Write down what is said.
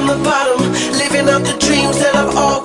from the bottom, living out the dreams that I've always